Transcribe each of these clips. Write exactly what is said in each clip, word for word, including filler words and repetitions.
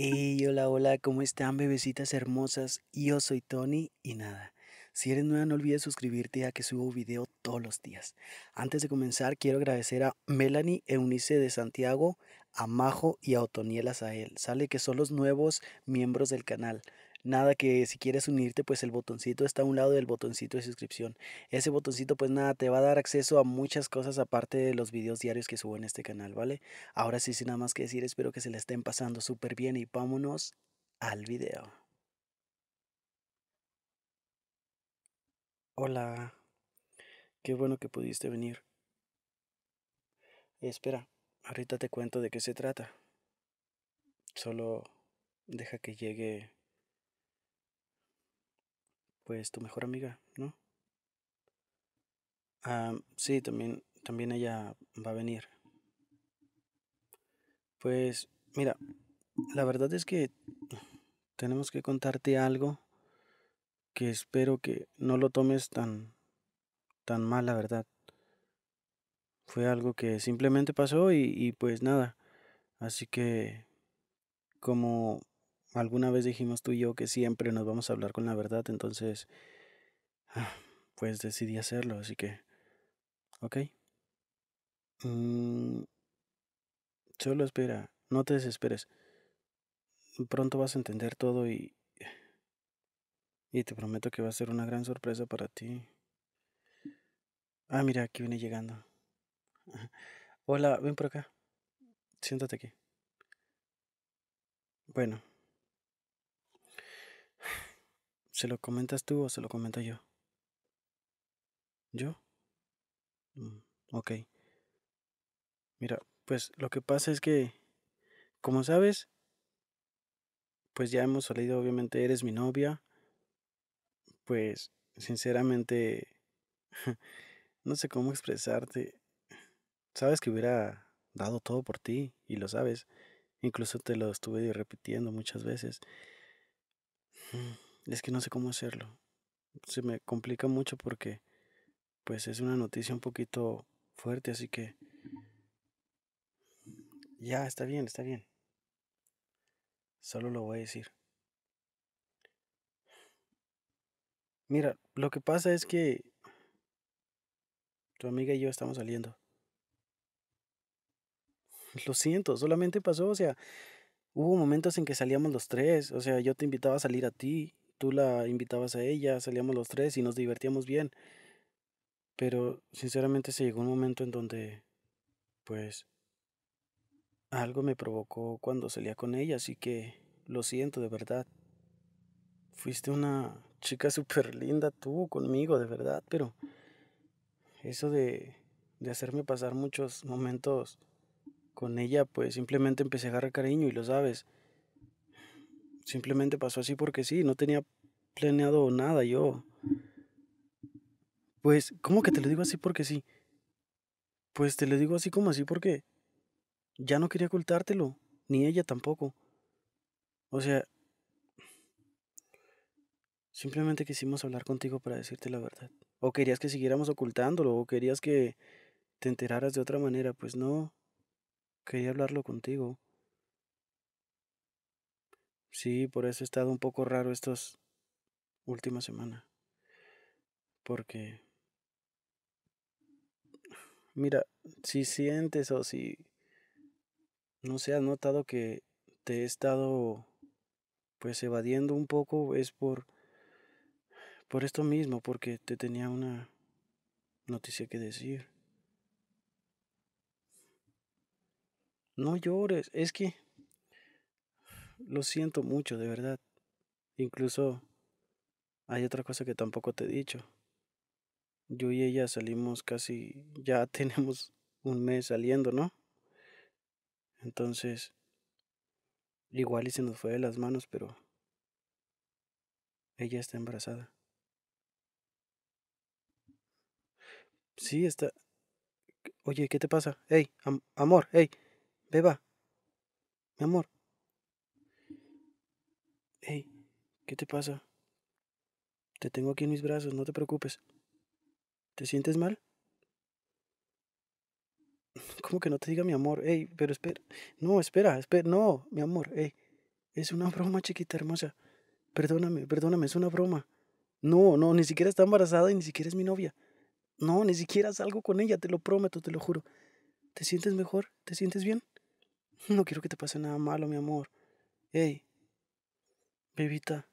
Hey, hola, hola, ¿cómo están, bebecitas hermosas? Yo soy Tony y nada, si eres nueva no olvides suscribirte a que subo video todos los días. Antes de comenzar quiero agradecer a Melanie Eunice de Santiago, a Majo y a Otoniel Azael, sale que son los nuevos miembros del canal. Nada, que si quieres unirte, pues el botoncito está a un lado del botoncito de suscripción. Ese botoncito, pues nada, te va a dar acceso a muchas cosas aparte de los videos diarios que subo en este canal, ¿vale? Ahora sí, sin nada más que decir, espero que se la estén pasando súper bien y vámonos al video. Hola, qué bueno que pudiste venir. Espera, ahorita te cuento de qué se trata. Solo deja que llegue... pues tu mejor amiga, ¿no? Ah, sí, también, también ella va a venir. Pues, mira, la verdad es que tenemos que contarte algo que espero que no lo tomes tan, tan mal, la verdad. Fue algo que simplemente pasó y, y pues nada. Así que, como... alguna vez dijimos tú y yo que siempre nos vamos a hablar con la verdad, entonces, pues decidí hacerlo, así que, ok. Mm, solo espera, no te desesperes. Pronto vas a entender todo y, y te prometo que va a ser una gran sorpresa para ti. Ah, mira, aquí viene llegando. Hola, ven por acá. Siéntate aquí. Bueno. ¿Se lo comentas tú o se lo comento yo? ¿Yo? Mm, ok. Mira, pues lo que pasa es que, como sabes, pues ya hemos salido, obviamente eres mi novia. Pues, sinceramente, no sé cómo expresarte. Sabes que hubiera dado todo por ti y lo sabes. Incluso te lo estuve repitiendo muchas veces. Mm. Es que no sé cómo hacerlo. Se me complica mucho porque pues es una noticia un poquito fuerte, así que ya, está bien, está bien. Solo lo voy a decir. Mira, lo que pasa es que tu amiga y yo estamos saliendo. Lo siento, solamente pasó, o sea, hubo momentos en que salíamos los tres, o sea, yo te invitaba a salir a ti. Tú la invitabas a ella, salíamos los tres y nos divertíamos bien. Pero, sinceramente, se llegó un momento en donde, pues, algo me provocó cuando salía con ella. Así que, lo siento, de verdad. Fuiste una chica súper linda tú conmigo, de verdad. Pero, eso de, de hacerme pasar muchos momentos con ella, pues, simplemente empecé a agarrar cariño y lo sabes. Simplemente pasó así porque sí, no tenía planeado nada yo. Pues, ¿cómo que te lo digo así porque sí? Pues te lo digo así como así porque ya no quería ocultártelo, ni ella tampoco. O sea, simplemente quisimos hablar contigo para decirte la verdad. O querías que siguiéramos ocultándolo, o querías que te enteraras de otra manera. Pues no, quería hablarlo contigo. Sí, por eso he estado un poco raro estas últimas semanas. Porque, mira, si sientes o si, no sé, has notado que te he estado, pues, evadiendo un poco, es por, por esto mismo, porque te tenía una noticia que decir. No llores, es que... lo siento mucho, de verdad. Incluso hay otra cosa que tampoco te he dicho. Yo y ella salimos casi... ya tenemos un mes saliendo, ¿no? Entonces, igual y se nos fue de las manos, pero... ella está embarazada. Sí, está... Oye, ¿qué te pasa? Ey, am- amor, ey, beba. Mi amor. Hey, ¿qué te pasa? Te tengo aquí en mis brazos, no te preocupes. ¿Te sientes mal? ¿Cómo que no te diga mi amor? Hey, pero espera. No, espera, espera. No, mi amor, hey. Es una broma, chiquita hermosa. Perdóname, perdóname, es una broma. No, no, ni siquiera está embarazada y ni siquiera es mi novia. No, ni siquiera salgo con ella, te lo prometo, te lo juro. ¿Te sientes mejor? ¿Te sientes bien? No quiero que te pase nada malo, mi amor. Ey, bebita.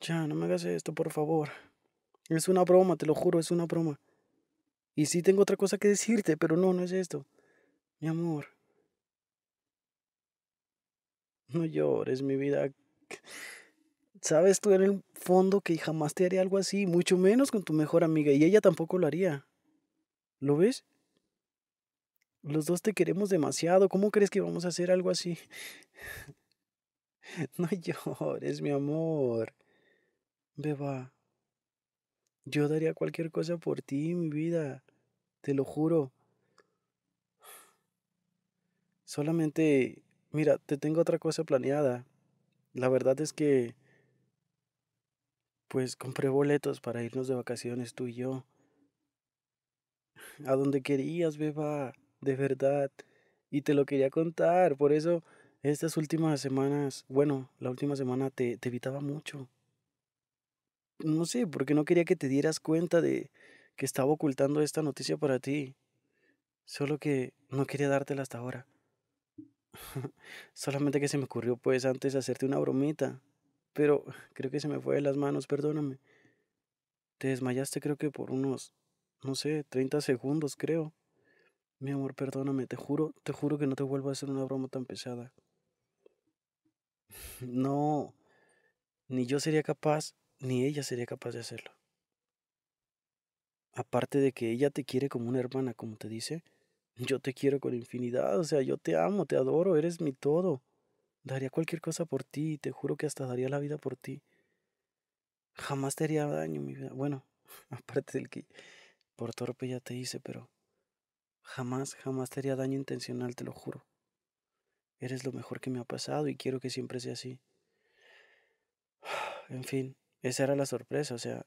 Ya, no me hagas esto, por favor. Es una broma, te lo juro, es una broma. Y sí tengo otra cosa que decirte, pero no, no es esto. Mi amor. No llores, mi vida. Sabes tú en el fondo que jamás te haría algo así, mucho menos con tu mejor amiga, y ella tampoco lo haría. ¿Lo ves? Los dos te queremos demasiado. ¿Cómo crees que vamos a hacer algo así? No llores, mi amor. Beba. Yo daría cualquier cosa por ti, mi vida. Te lo juro. Solamente, mira, te tengo otra cosa planeada. La verdad es que, pues, compré boletos para irnos de vacaciones tú y yo. A donde querías, beba. De verdad. Y te lo quería contar. Por eso, estas últimas semanas, bueno, la última semana te, te evitaba mucho. No sé, porque no quería que te dieras cuenta de que estaba ocultando esta noticia para ti. Solo que no quería dártela hasta ahora. Solamente que se me ocurrió pues antes hacerte una bromita. Pero creo que se me fue de las manos, perdóname. Te desmayaste creo que por unos, no sé, treinta segundos creo. Mi amor, perdóname, te juro, te juro que no te vuelvo a hacer una broma tan pesada. No, ni yo sería capaz... Ni ella sería capaz de hacerlo. Aparte de que ella te quiere como una hermana, como te dice, yo te quiero con infinidad, o sea, yo te amo, te adoro, eres mi todo. Daría cualquier cosa por ti, te juro que hasta daría la vida por ti. Jamás te haría daño, mi vida. Bueno, aparte del que por torpe ya te hice, pero jamás, jamás te haría daño intencional, te lo juro. Eres lo mejor que me ha pasado y quiero que siempre sea así. En fin. Esa era la sorpresa, o sea,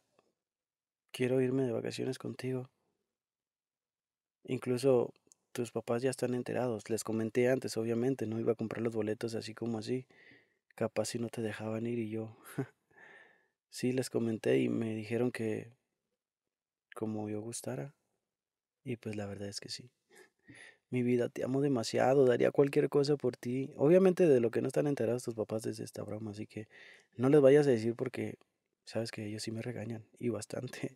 quiero irme de vacaciones contigo. Incluso tus papás ya están enterados, les comenté antes, obviamente, no iba a comprar los boletos así como así. Capaz si no te dejaban ir y yo. Sí, les comenté y me dijeron que como yo gustara. Y pues la verdad es que sí. Mi vida, te amo demasiado, daría cualquier cosa por ti. Obviamente de lo que no están enterados tus papás desde esta broma, así que no les vayas a decir porque... Sabes que ellos sí me regañan, y bastante.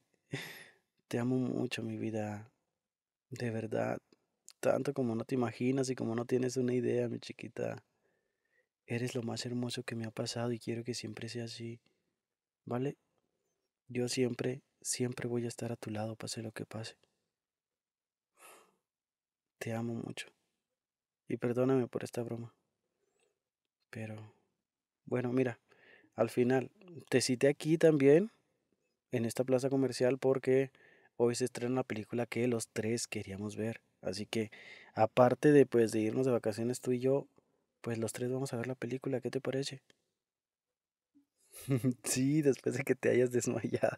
Te amo mucho, mi vida. De verdad. Tanto como no te imaginas y como no tienes una idea, mi chiquita. Eres lo más hermoso que me ha pasado y quiero que siempre sea así. ¿Vale? Yo siempre, siempre voy a estar a tu lado, pase lo que pase. Te amo mucho. Y perdóname por esta broma. Pero, bueno, mira. Al final, te cité aquí también, en esta plaza comercial, porque hoy se estrena la película que los tres queríamos ver. Así que, aparte de, pues, de irnos de vacaciones tú y yo, pues los tres vamos a ver la película, ¿qué te parece? Sí, después de que te hayas desmayado.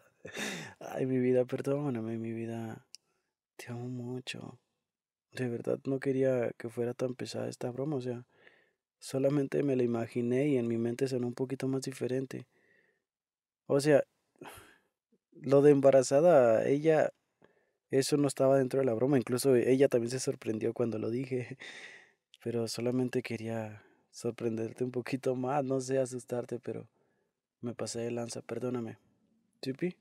Ay, mi vida, perdóname, mi vida. Te amo mucho. De verdad, no quería que fuera tan pesada esta broma, o sea... Solamente me la imaginé y en mi mente sonó un poquito más diferente. O sea, lo de embarazada, ella, eso no estaba dentro de la broma. Incluso ella también se sorprendió cuando lo dije. Pero solamente quería sorprenderte un poquito más, no sé, asustarte, pero me pasé de lanza, perdóname. Chipi,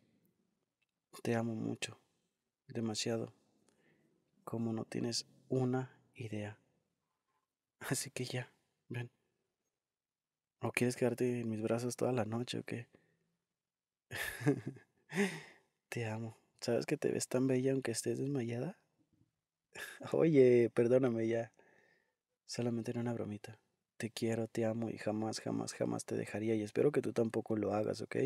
te amo mucho, demasiado, como no tienes una idea. Así que ya. Ven. ¿O quieres quedarte en mis brazos toda la noche o qué? Te amo. ¿Sabes que te ves tan bella aunque estés desmayada? Oye, perdóname ya. Solamente era una bromita. Te quiero, te amo y jamás, jamás, jamás te dejaría. Y espero que tú tampoco lo hagas, ¿ok?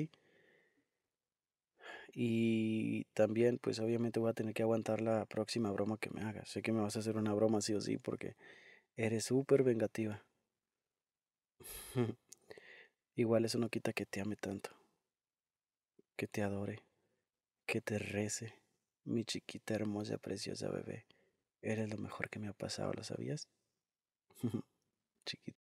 Y también, pues obviamente voy a tener que aguantar la próxima broma que me hagas. Sé que me vas a hacer una broma sí o sí porque eres súper vengativa. Igual eso no quita que te ame tanto, que te adore, que te rece, mi chiquita hermosa, preciosa bebé. Eres lo mejor que me ha pasado, ¿lo sabías? Chiquita.